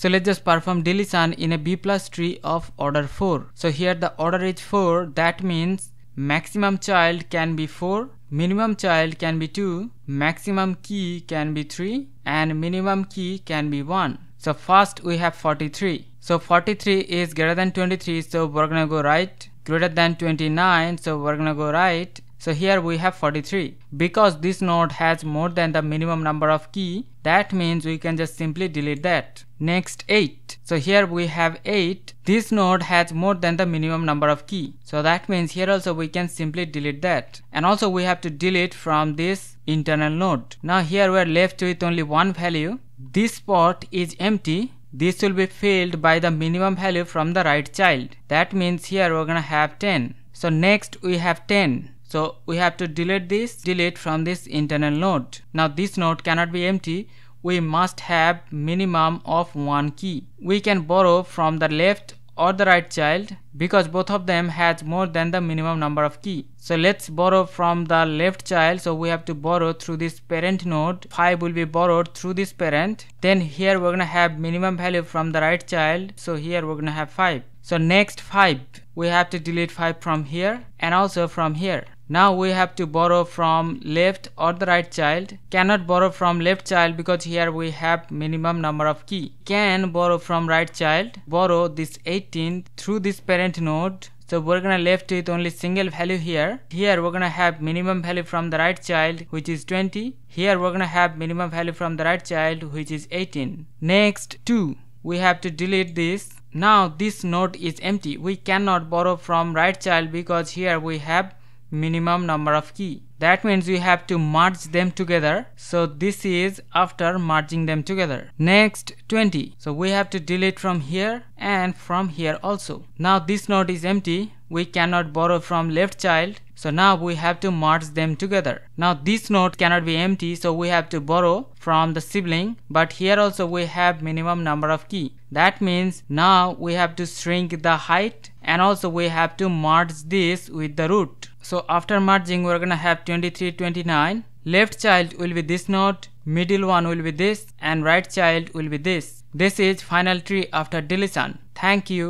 So let's just perform deletion in a B+ tree of order 4. So here the order is 4, that means maximum child can be 4, minimum child can be 2, maximum key can be 3 and minimum key can be 1. So first we have 43. So 43 is greater than 23, so we're gonna go right. Greater than 29, so we're gonna go right. So here we have 43. Because this node has more than the minimum number of key, that means we can just simply delete that. Next 8. So here we have 8. This node has more than the minimum number of key. So that means here also we can simply delete that. And also we have to delete from this internal node. Now here we are left with only one value. This spot is empty. This will be filled by the minimum value from the right child. That means here we're gonna have 10. So next we have 10. So we have to delete this, delete from this internal node. Now this node cannot be empty. We must have minimum of one key. We can borrow from the left or the right child because both of them has more than the minimum number of key. So let's borrow from the left child. So we have to borrow through this parent node. 5 will be borrowed through this parent. Then here we're gonna have minimum value from the right child. So here we're gonna have 5. So next 5, we have to delete 5 from here and also from here. Now we have to borrow from left or the right child. Cannot borrow from left child because here we have minimum number of key. Can borrow from right child, borrow this 18 through this parent node. So we're gonna left with only single value here. Here we're gonna have minimum value from the right child, which is 20. Here we're gonna have minimum value from the right child, which is 18. Next 2, we have to delete this. Now this node is empty. We cannot borrow from right child because here we have minimum number of key. That means we have to merge them together. So this is after merging them together. Next 20. So we have to delete from here and from here also. Now this node is empty. We cannot borrow from left child. So now we have to merge them together. Now this node cannot be empty, so we have to borrow from the sibling. But here also we have minimum number of key. That means now we have to shrink the height and also we have to merge this with the root. So after merging we're gonna have 23, 29. Left child will be this node, middle one will be this and right child will be this. This is final tree after deletion. Thank you.